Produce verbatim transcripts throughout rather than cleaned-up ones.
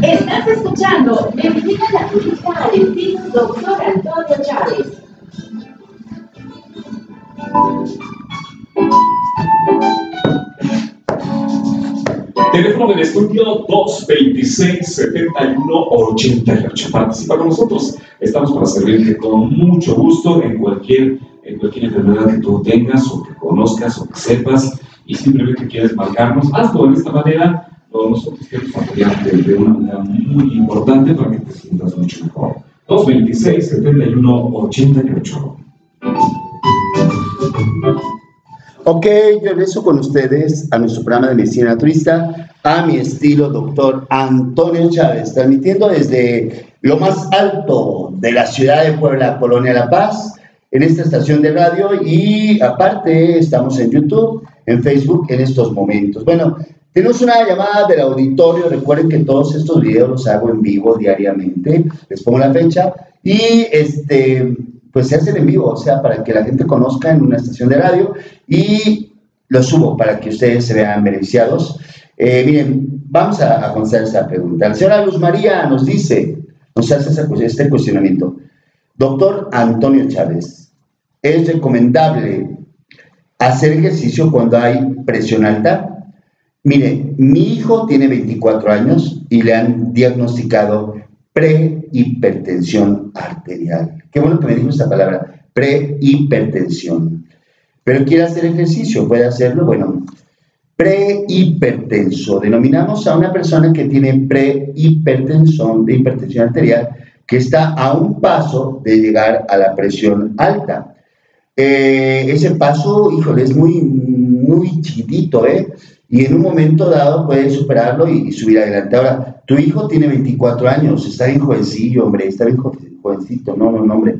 Estás escuchando Medicina Naturista Adventista Doctor Antonio Chávez. Teléfono del estudio dos veintiséis, setenta y uno, ochenta y ocho. Participa con nosotros. Estamos para servirte con mucho gusto en cualquier, en cualquier enfermedad que tú tengas o que conozcas o que sepas y simplemente quieres marcarnos. Hazlo de esta manera. Nosotros queremos apoyarte de una manera muy importante para que te sientas mucho mejor. dos veintiséis, setenta y uno, ochenta y ocho. Ok, yo regreso con ustedes a nuestro programa de Medicina Naturista, a mi estilo doctor Antonio Chávez, transmitiendo desde lo más alto de la ciudad de Puebla, Colonia La Paz, en esta estación de radio y aparte estamos en YouTube, en Facebook en estos momentos. Bueno, tenemos una llamada del auditorio. Recuerden que todos estos videos los hago en vivo diariamente, les pongo la fecha y este, pues se hacen en vivo, o sea, para que la gente conozca en una estación de radio y los subo para que ustedes se vean beneficiados. Eh, miren, vamos a, a contestar esta pregunta. La señora Luz María nos dice, nos hace este cuestionamiento. Doctor Antonio Chávez, ¿es recomendable hacer ejercicio cuando hay presión alta? Mire, mi hijo tiene veinticuatro años y le han diagnosticado prehipertensión arterial. Qué bueno que me dijo esta palabra, prehipertensión. Pero quiere hacer ejercicio, ¿puede hacerlo? Bueno, prehipertenso. Denominamos a una persona que tiene prehipertensión, de hipertensión arterial, que está a un paso de llegar a la presión alta. Eh, ese paso, híjole, es muy, muy chiquitito, ¿eh? Y en un momento dado puedes superarlo y, y subir adelante. Ahora, tu hijo tiene veinticuatro años, está bien jovencillo, hombre, está bien jovencito, no, no, no, hombre.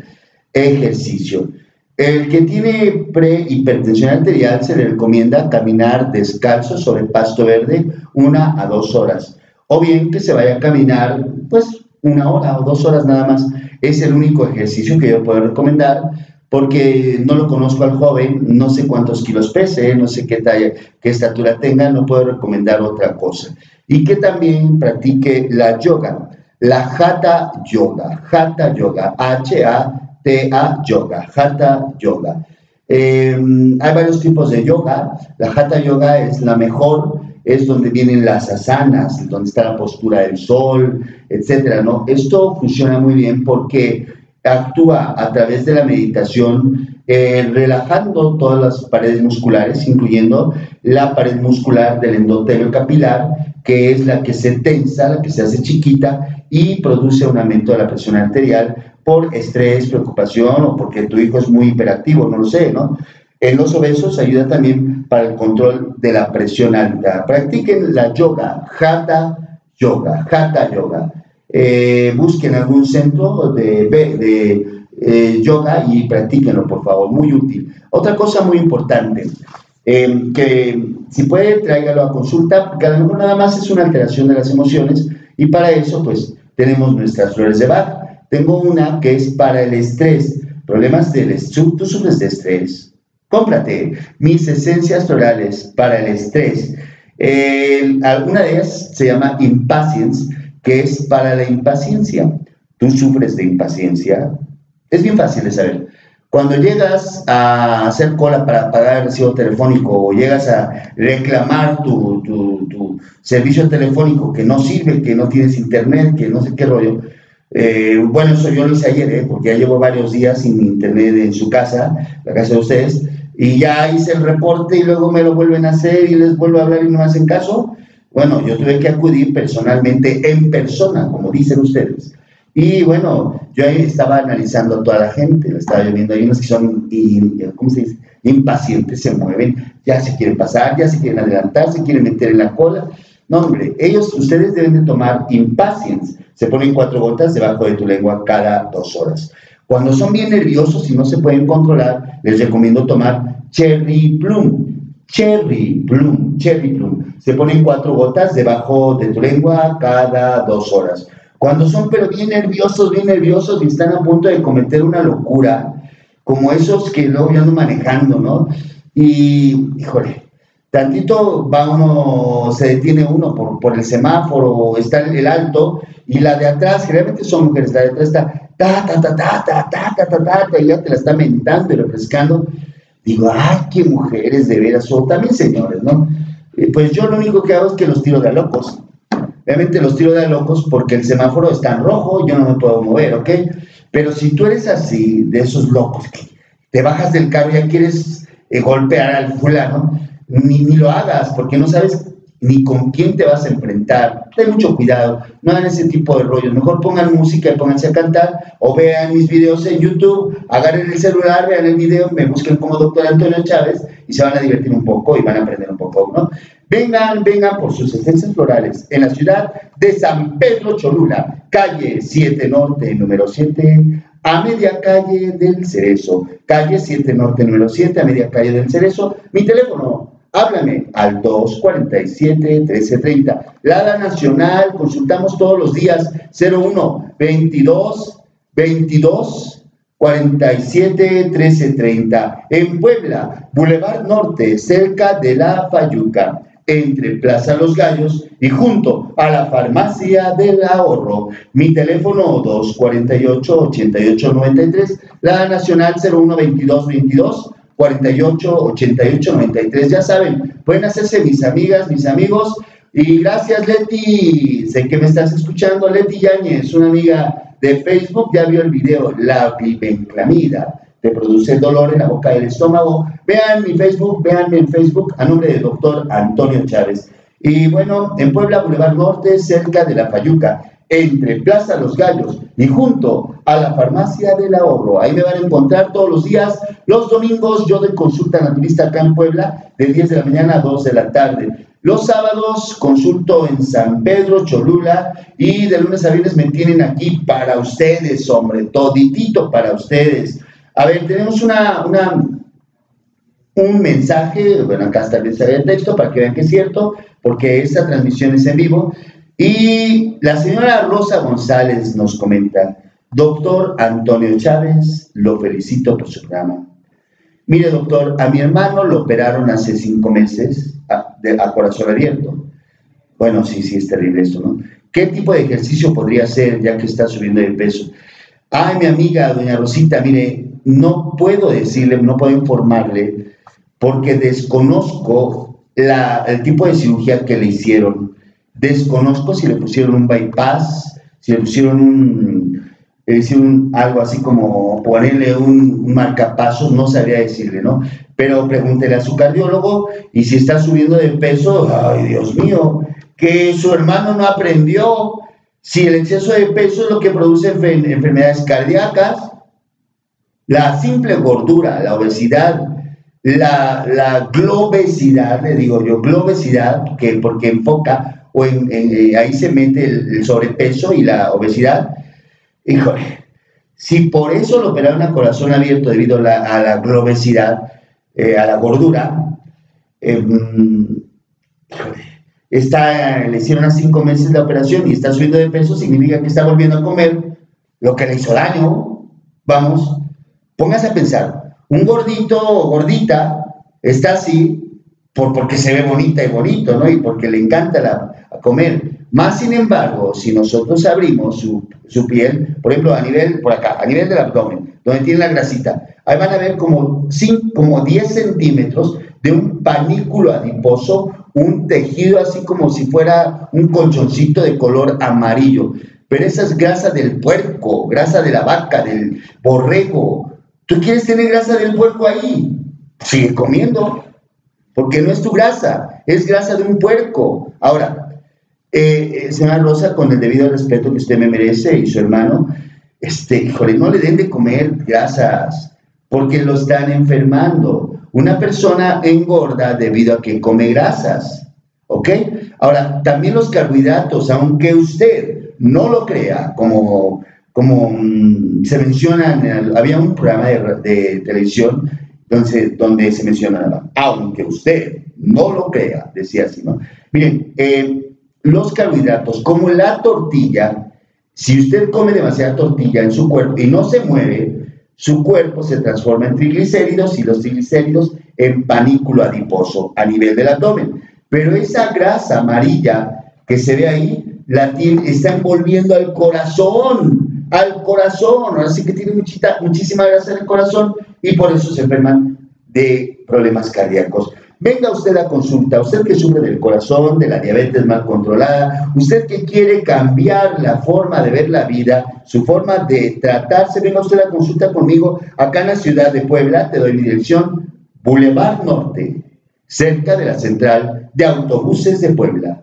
Ejercicio. El que tiene prehipertensión arterial se le recomienda caminar descalzo sobre pasto verde una a dos horas. O bien que se vaya a caminar, pues, una hora o dos horas nada más. Es el único ejercicio que yo puedo recomendar, porque no lo conozco al joven, no sé cuántos kilos pese, no sé qué talla, qué estatura tenga, no puedo recomendar otra cosa. Y que también practique la yoga, la Hatha Yoga, Hatha Yoga, H A T A Yoga, Hatha Yoga. Eh, hay varios tipos de yoga, la Hatha Yoga es la mejor, es donde vienen las asanas, donde está la postura del sol, etcétera, ¿no? Esto funciona muy bien porque actúa a través de la meditación, eh, relajando todas las paredes musculares, incluyendo la pared muscular del endotelio capilar, que es la que se tensa, la que se hace chiquita y produce un aumento de la presión arterial por estrés, preocupación o porque tu hijo es muy hiperactivo, no lo sé, ¿no? En los obesos ayuda también para el control de la presión alta. Practiquen la yoga, Hatha Yoga, Hatha Yoga. Eh, busquen algún centro de, de, de eh, yoga y practíquenlo, por favor, muy útil. Otra cosa muy importante, eh, que si puede, tráigalo a consulta, porque a lo mejor nada más es una alteración de las emociones y para eso, pues, tenemos nuestras flores de Bach. Tengo una que es para el estrés, problemas del estrés, tú sufres de estrés, cómprate mis esencias florales para el estrés. Eh, alguna de ellas se llama Impatience, que es para la impaciencia. ¿Tú sufres de impaciencia? Es bien fácil de saber. Cuando llegas a hacer cola para pagar el recibo telefónico o llegas a reclamar tu, tu, tu servicio telefónico que no sirve, que no tienes internet, que no sé qué rollo. Eh, bueno, eso yo lo hice ayer, ¿eh? Porque ya llevo varios días sin internet en su casa, la casa de ustedes, y ya hice el reporte y luego me lo vuelven a hacer y les vuelvo a hablar y no me hacen caso. Bueno, yo tuve que acudir personalmente, en persona, como dicen ustedes. Y bueno, yo ahí estaba analizando a toda la gente, la estaba viendo, hay unos que son, ¿cómo se dice? Impacientes, se mueven, ya se quieren pasar, ya se quieren adelantar, se quieren meter en la cola. No, hombre, ellos, ustedes deben de tomar Impatience. Se ponen cuatro gotas debajo de tu lengua cada dos horas. Cuando son bien nerviosos y no se pueden controlar, les recomiendo tomar Cherry Plum. Cherry Plum, Cherry Plum. Se ponen cuatro gotas debajo de tu lengua cada dos horas. Cuando son pero bien nerviosos, bien nerviosos y están a punto de cometer una locura, como esos que luego yo ando manejando, ¿no? Y, híjole, Tantito va uno, se detiene uno por, por el semáforo, está el alto, y la de atrás, generalmente son mujeres, la de atrás está ta, ta, ta, ta, ta, ta, ta, ta, ta, ta, y ya te la está mentando y refrescando. Digo, ay, qué mujeres de veras, o también señores, ¿no? Eh, pues yo lo único que hago es que los tiro de a locos. Realmente los tiro de a locos porque el semáforo está en rojo, yo no me puedo mover, ¿ok? Pero si tú eres así, de esos locos, que te bajas del carro y ya quieres eh, golpear al fulano, Ni, ni lo hagas, porque no sabes ni con quién te vas a enfrentar. Ten mucho cuidado, no hagan ese tipo de rollos. Mejor pongan música y pónganse a cantar, o vean mis videos en YouTube, agarren el celular, vean el video, me busquen como doctor Antonio Chávez y se van a divertir un poco y van a aprender un poco, ¿no? Vengan, vengan por sus esencias florales en la ciudad de San Pedro Cholula, calle siete Norte, número siete, a media calle del Cerezo. Calle siete Norte, número siete, a media calle del Cerezo. Mi teléfono, háblame al dos cuarenta y siete, trece treinta. Lada Nacional, consultamos todos los días, cero uno, veintidós, veintidós, cuarenta y siete, trece treinta. En Puebla, Boulevard Norte, cerca de La Fayuca, entre Plaza Los Gallos y junto a la Farmacia del Ahorro. Mi teléfono dos cuarenta y ocho, ochenta y ocho noventa y tres. Lada Nacional cero uno, veintidós, veintidós, cuarenta y ocho, ochenta y ocho, noventa y tres. Ya saben, pueden hacerse mis amigas, mis amigos. Y gracias, Leti. Sé que me estás escuchando. Leti Yañez, una amiga de Facebook, ya vio el video. La Vivenclamida te produce dolor en la boca del estómago. Vean mi Facebook, veanme en Facebook, a nombre del doctor Antonio Chávez. Y bueno, en Puebla, Boulevard Norte, cerca de La Fayuca, entre Plaza Los Gallos y junto a la Farmacia del Ahorro. Ahí me van a encontrar todos los días. Los domingos yo doy consulta naturista acá en Puebla, de diez de la mañana a dos de la tarde. Los sábados consulto en San Pedro Cholula, y de lunes a viernes me tienen aquí para ustedes, hombre, toditito para ustedes. A ver, tenemos una, una, un mensaje, bueno, acá está el mensaje de texto para que vean que es cierto, porque esta transmisión es en vivo. Y la señora Rosa González nos comenta: doctor Antonio Chávez, lo felicito por su programa. Mire, doctor, a mi hermano lo operaron hace cinco meses a, de, a corazón abierto. Bueno, sí, sí, es terrible esto, ¿no? ¿Qué tipo de ejercicio podría hacer ya que está subiendo de peso? Ay, mi amiga, doña Rosita, mire, no puedo decirle, no puedo informarle, porque desconozco la, el tipo de cirugía que le hicieron. Desconozco si le pusieron un bypass, si le pusieron un, le hicieron algo así como ponerle un, un marcapasos, no sabría decirle, ¿no? Pero pregúntele a su cardiólogo, y si está subiendo de peso, ay, Dios mío, que su hermano no aprendió. Si el exceso de peso es lo que produce enfer- enfermedades cardíacas, la simple gordura, la obesidad, la, la globesidad, le digo yo, globesidad, que porque enfoca... o en, en, ahí se mete el, el sobrepeso y la obesidad. Híjole, si por eso lo operaron a corazón abierto debido a la, a la globesidad, eh, a la gordura, eh, está, le hicieron a cinco meses la operación y está subiendo de peso, significa que está volviendo a comer lo que le hizo daño. Vamos, póngase a pensar, un gordito o gordita está así, Por, porque se ve bonita y bonito, ¿no? Y porque le encanta la, a comer. Más sin embargo, si nosotros abrimos su, su piel, por ejemplo, a nivel, por acá, a nivel del abdomen, donde tiene la grasita, ahí van a ver como, cinco, como diez centímetros de un panículo adiposo, un tejido así como si fuera un colchoncito de color amarillo. Pero esa es grasa del puerco, grasa de la vaca, del borrego. ¿Tú quieres tener grasa del puerco ahí? Sigue comiendo, porque no es tu grasa, es grasa de un puerco. Ahora, eh, eh, señora Rosa, con el debido respeto que usted me merece y su hermano, este, híjole, no le den de comer grasas, porque lo están enfermando. Una persona engorda debido a que come grasas, ¿ok? Ahora, también los carbohidratos, aunque usted no lo crea, como, como mmm, se menciona, el, había un programa de, de televisión, Entonces, donde se mencionaba, aunque usted no lo crea, decía así, ¿no? Miren, eh, los carbohidratos, como la tortilla, si usted come demasiada tortilla en su cuerpo y no se mueve, su cuerpo se transforma en triglicéridos, y los triglicéridos en panículo adiposo a nivel del abdomen. Pero esa grasa amarilla que se ve ahí, la tiene, está envolviendo al corazón, al corazón. Así que tiene muchita, muchísima grasa en el corazón y por eso se enferman de problemas cardíacos. Venga usted a consulta, usted que sufre del corazón, de la diabetes mal controlada, usted que quiere cambiar la forma de ver la vida, su forma de tratarse, venga usted a consulta conmigo acá en la ciudad de Puebla. Te doy mi dirección, Boulevard Norte, cerca de la central de autobuses de Puebla,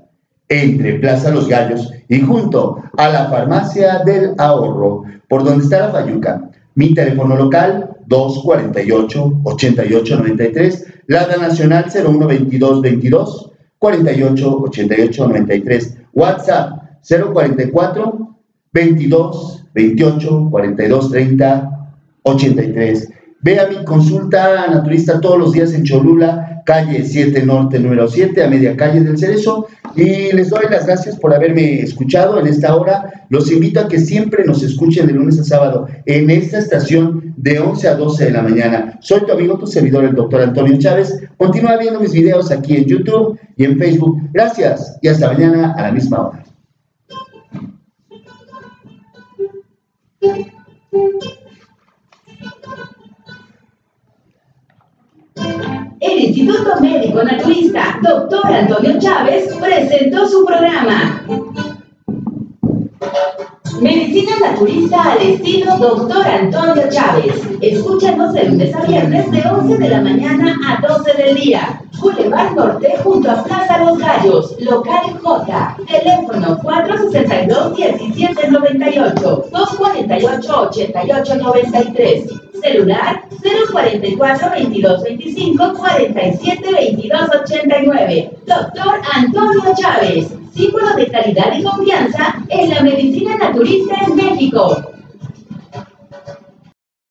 entre Plaza Los Gallos y junto a la Farmacia del Ahorro, por donde está La Fayuca. Mi teléfono local, dos cuatro ocho, ocho ocho nueve tres, Lada Nacional cero uno veintidós veintidós cuarenta y ocho ochenta y ocho noventa y tres, WhatsApp cero cuatro cuatro veintidós veintiocho cuarenta y dos treinta ochenta y tres. Ve a mi consulta naturista todos los días en Cholula, calle siete Norte, número siete, a media calle del Cerezo. Y les doy las gracias por haberme escuchado en esta hora. Los invito a que siempre nos escuchen de lunes a sábado en esta estación de once a doce de la mañana. Soy tu amigo, tu servidor, el doctor Antonio Chávez. Continúa viendo mis videos aquí en YouTube y en Facebook. Gracias y hasta mañana a la misma hora. El Instituto Médico Naturista doctor Antonio Chávez presentó su programa Medicina Naturista al estilo doctor Antonio Chávez. Escúchanos de lunes a viernes de once de la mañana a doce del día. Boulevard Norte junto a Plaza Los Gallos, local J, teléfono cuatrocientos sesenta y dos diecisiete noventa y ocho, doscientos cuarenta y ocho ochenta y ocho noventa y tres, celular cero cuatro cuatro veintidós veinticinco cuarenta y siete veintidós ochenta y nueve. Doctor Antonio Chávez, símbolo de calidad y confianza en la medicina naturista en México.